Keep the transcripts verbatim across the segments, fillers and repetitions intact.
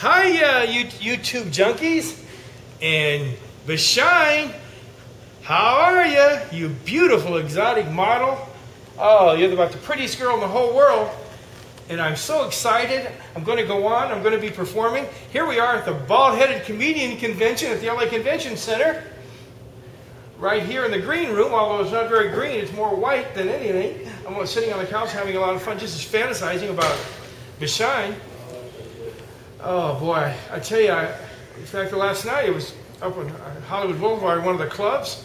Hiya, you YouTube junkies and Beshine. How are you, you beautiful exotic model? Oh, you're about the prettiest girl in the whole world, and I'm so excited. I'm going to go on. I'm going to be performing. Here we are at the Bald-Headed Comedian Convention at the L A Convention Center, right here in the green room, although it's not very green. It's more white than anything. I'm sitting on the couch having a lot of fun, just fantasizing about Beshine. Oh boy, I tell you, I, in fact, the last night it was up on Hollywood Boulevard, one of the clubs,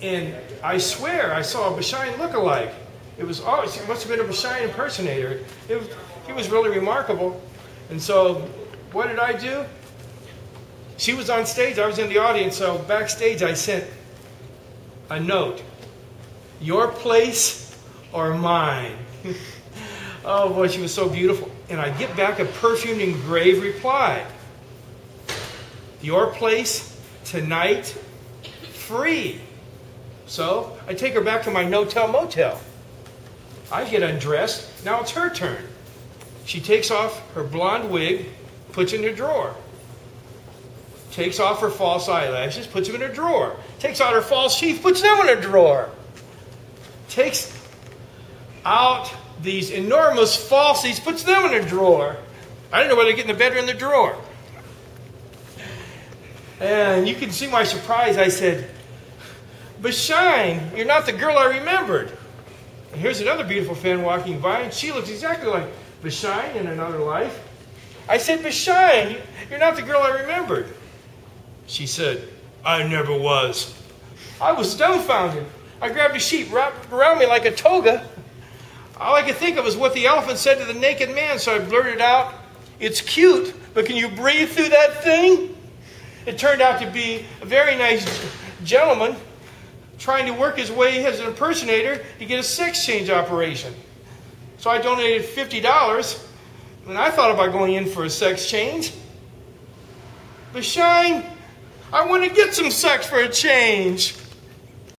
and I swear I saw a Beshine lookalike. It was always, it must have been a Beshine impersonator. It was, he was really remarkable. And so, what did I do? She was on stage, I was in the audience, so backstage I sent a note. Your place or mine? Oh boy, she was so beautiful. And I get back a perfumed and grave reply. Your place tonight, free. So I take her back to my no-tell motel. I get undressed, now it's her turn. She takes off her blonde wig, puts in her drawer. Takes off her false eyelashes, puts them in her drawer. Takes out her false teeth, puts them in her drawer. Takes out these enormous falsies, puts them in a drawer. I don't know whether to get in the bed or in the drawer. And you can see my surprise. I said, Beshine, you're not the girl I remembered. And here's another beautiful fan walking by, and she looks exactly like Beshine in another life. I said, Beshine, you're not the girl I remembered. She said, I never was. I was dumbfounded. I grabbed a sheet wrapped around me like a toga. All I could think of was what the elephant said to the naked man, so I blurted out, it's cute, but can you breathe through that thing? It turned out to be a very nice gentleman trying to work his way as an impersonator to get a sex change operation. So I donated fifty dollars, and I thought about going in for a sex change. Beshine, I want to get some sex for a change.